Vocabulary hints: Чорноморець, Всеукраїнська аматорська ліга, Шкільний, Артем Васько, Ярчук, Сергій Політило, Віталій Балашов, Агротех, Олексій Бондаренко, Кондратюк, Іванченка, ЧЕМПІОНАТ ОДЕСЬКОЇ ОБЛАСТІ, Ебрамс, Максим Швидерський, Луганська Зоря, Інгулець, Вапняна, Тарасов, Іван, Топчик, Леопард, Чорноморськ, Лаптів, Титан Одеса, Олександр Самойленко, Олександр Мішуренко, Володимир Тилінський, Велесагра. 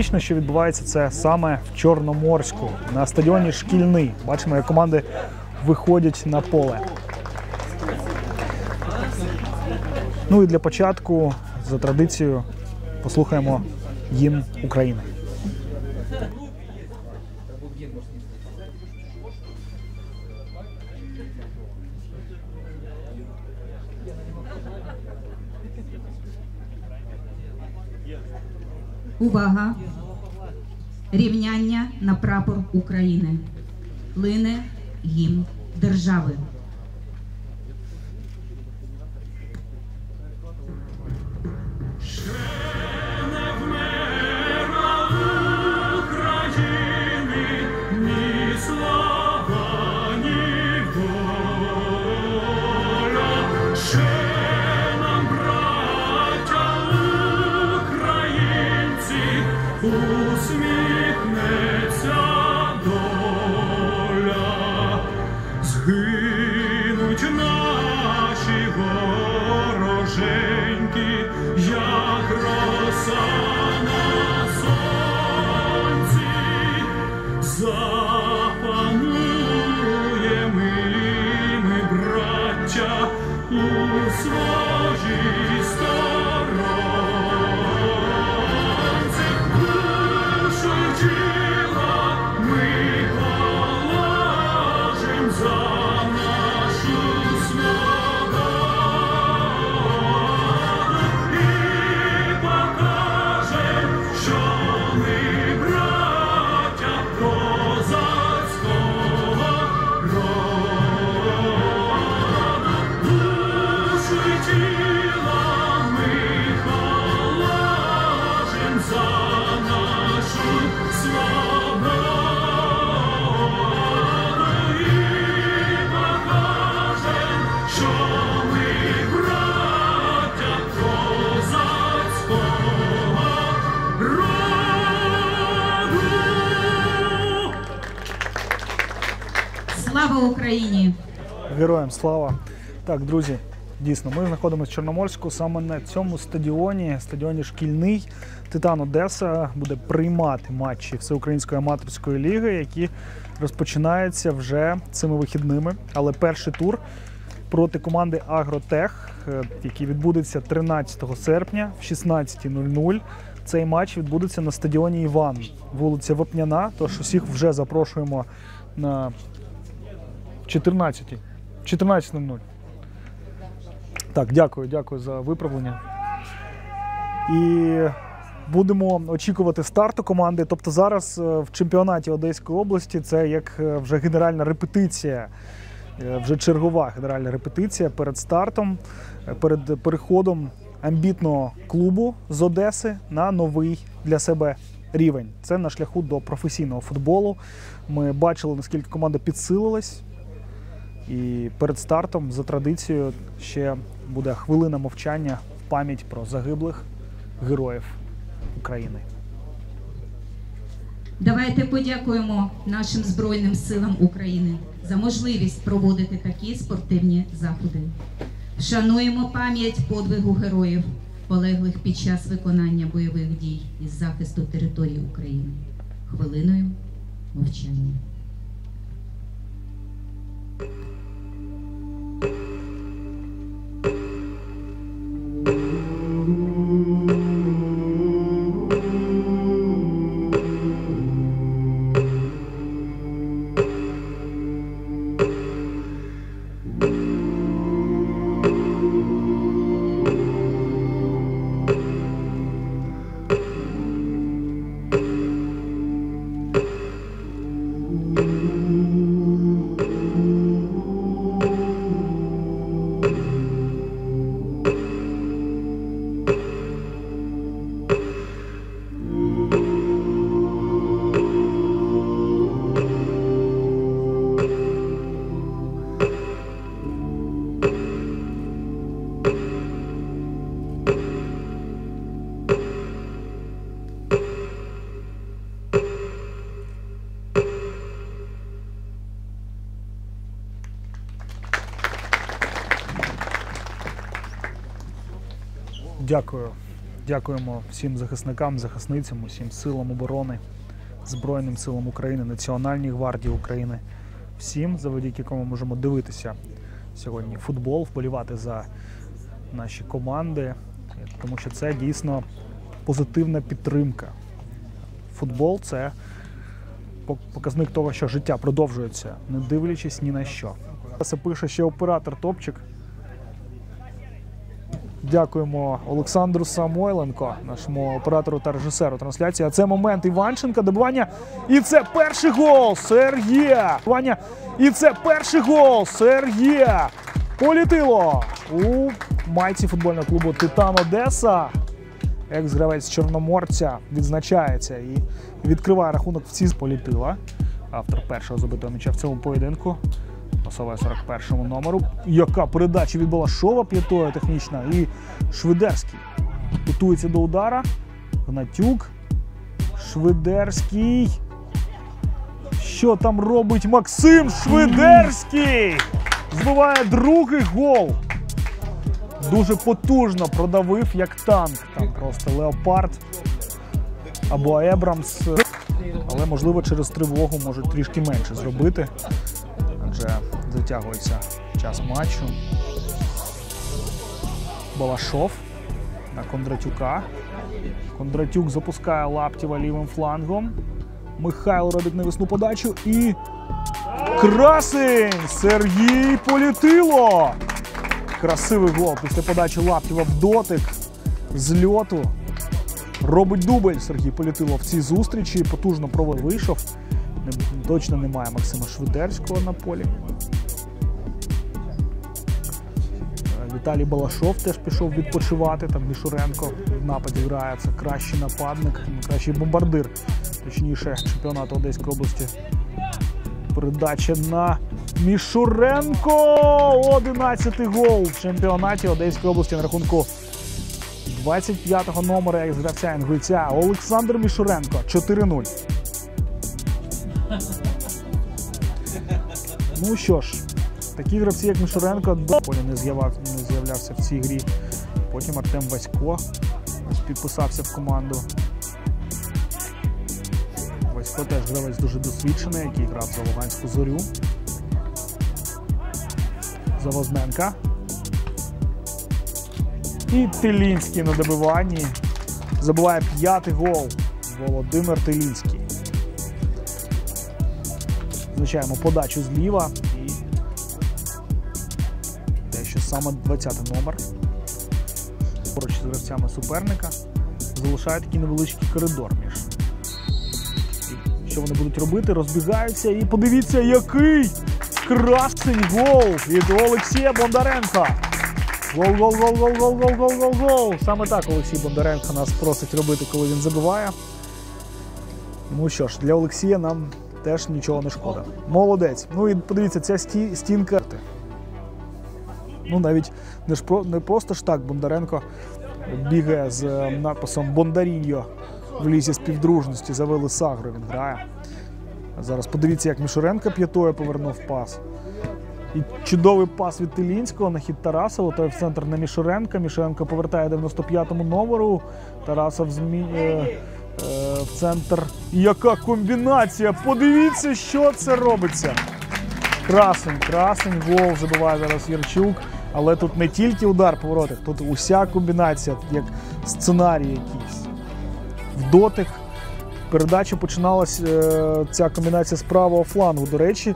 Фактично, що відбувається це саме в Чорноморську, на стадіоні «Шкільний». Бачимо, як команди виходять на поле. Ну і для початку, за традицією, послухаємо гімн України. Увага! Рівняння на прапор України. Плине гімн держави. Героям слава! Так, друзі, дійсно, ми знаходимося в Чорноморську, саме на цьому стадіоні, стадіоні «Шкільний», «Титан Одеса» буде приймати матчі Всеукраїнської аматорської ліги, які розпочинаються вже цими вихідними. Але перший тур проти команди «Агротех», який відбудеться 13 серпня в 16:00. Цей матч відбудеться на стадіоні «Іван», вулиця Вапняна, тож усіх вже запрошуємо на 14:00. Так, дякую за виправлення. І будемо очікувати старту команди. Тобто зараз в чемпіонаті Одеської області це як вже генеральна репетиція, вже чергова генеральна репетиція перед стартом, перед переходом амбітного клубу з Одеси на новий для себе рівень. Це на шляху до професійного футболу. Ми бачили, наскільки команда підсилилась. І перед стартом, за традицією, ще буде хвилина мовчання в пам'ять про загиблих героїв України. Давайте подякуємо нашим Збройним силам України за можливість проводити такі спортивні заходи. Шануємо пам'ять подвигу героїв, полеглих під час виконання бойових дій із захисту території України. Хвилиною мовчання. Дякую. Дякуємо всім захисникам, захисницям, усім силам оборони, Збройним силам України, Національній гвардії України, всім, завдяки кому ми можемо дивитися сьогодні футбол, вболівати за наші команди, тому що це дійсно позитивна підтримка. Футбол – це показник того, що життя продовжується, не дивлячись ні на що. Це пише ще оператор Топчик. Дякуємо Олександру Самойленко, нашому оператору та режисеру трансляції. А це момент Іванченка, добивання, і це перший гол Сергія. Добивання, і це перший гол Сергія Політило у майці футбольного клубу «Титан Одеса». Екс-гравець Чорноморця відзначається і відкриває рахунок в цій Політила. Автор першого забитого м'яча в цьому поєдинку. Пасовує 41-му номеру. Яка передача від Балашова, п'ятою технічна. І Швидерський готується до удара. Кондратюк. Швидерський. Що там робить Максим Швидерський? Збиває другий гол. Дуже потужно продавив, як танк. Там просто Леопард або Ебрамс. Але, можливо, через тривогу можуть трішки менше зробити. Адже затягується час матчу. Балашов на Кондратюка. Кондратюк запускає Лаптіва лівим флангом. Михайло робить навісну подачу і... Красень! Сергій Політило! Красивий гол після подачі Лаптіва в дотик з льоту. Робить дубль Сергій Політило в цій зустрічі. Потужно провел, вийшов. Точно немає Максима Швидерського на полі. Віталій Балашов теж пішов відпочивати. Там Мішуренко в нападі грає. Це кращий нападник, кращий бомбардир, точніше, чемпіонату Одеської області. Передача на Мішуренко. 11-й гол в чемпіонаті Одеської області на рахунку 25-го номера екс-гравця Інгульця Олександр Мішуренко. 4-0. Ну що ж, такі гравці, як Мішуренко, до полі не з'являвся в цій грі. Потім Артем Васько підписався в команду. Васько теж гравець дуже досвідчений, який грав за Луганську Зорю. Завозненка. І Тилінський на добиванні. Забиває 5-й гол Володимир Тилінський. Звичайно, подачу зліва і те, що саме 20-й номер. Поруч з гравцями суперника залишає такий невеличкий коридор між. І що вони будуть робити? Розбігаються і подивіться, який красень гол від Олексія Бондаренка. Гол-гол-гол-гол-гол-гол-гол-гол. Саме так Олексій Бондаренко нас просить робити, коли він забиває. Ну що ж, для Олексія нам... теж нічого не шкода. Молодець. Ну і подивіться, ця стінка. Ну навіть не просто ж так Бондаренко бігає з надписом «Бондаріньо» в лізі співдружності. За Велесагру він грає. Зараз подивіться, як Мішуренко п'ятою повернув пас. І чудовий пас від Тилінського на хід Тарасова. Той в центр на Мішуренка. Мішуренко повертає 95-му номеру. Тарасов змінює... в центр. Яка комбінація! Подивіться, що це робиться! Красень, красень. Гол забиває зараз Ярчук. Але тут не тільки удар по воротах, тут уся комбінація, як сценарій якийсь. В дотик. Передача починалась, ця комбінація з правого флангу. До речі,